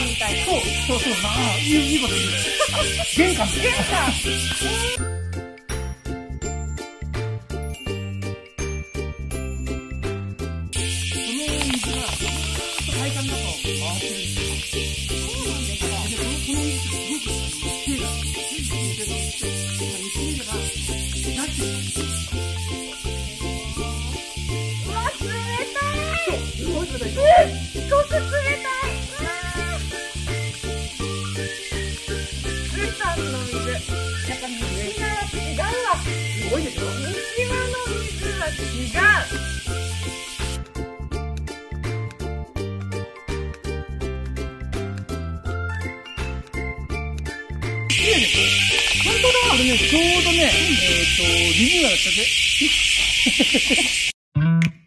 玄関みたいな。そうそうそう。ああ、いいこと言う。玄関。玄関。本当だ、俺ね、ちょうどね、リニューアルしたぜ。